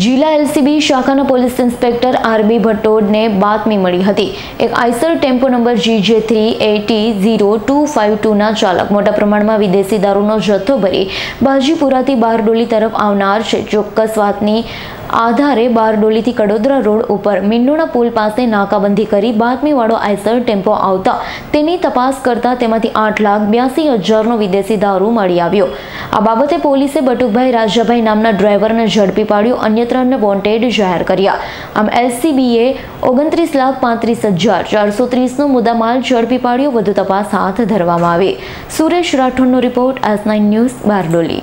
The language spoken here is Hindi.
जिला LCB शाखाना police inspector R B Bhattod ने बातमी मळी हती। एक आईसर टेम्पो नंबर GJ3AT0252 ना चालक मोटा प्रमाण में विदेशी दारूनो जथ्थो भरी बाजीपुरा थी बारडोली तरफ आवनार छे। चोक्कस वातनी आधारे बारडोली थी कड़ोदरा रोड उपर मिंडोना पुल पासे नाकाबंदी करी बातमीवाळो आयसर टेम्पो आवता तेनी तपास करता तेमांथी 8,82,000 नो विदेशी दारू मळी आव्यो। आ बाबते पोलीसे बटुकभाई राजाभाई नामना ड्राइवरने झडपी पाड्यो, अन्य त्रणने वोन्टेड जाहेर कर्या। आम LCBए 29,35,430 नो मुद्दामाल झडपी पाड्यो, વધુ તપાસ હાથ ધરવામાં આવી। સુરેશ રાઠોડનો રિપોર્ટ S9 ન્યૂઝ બારડોલી।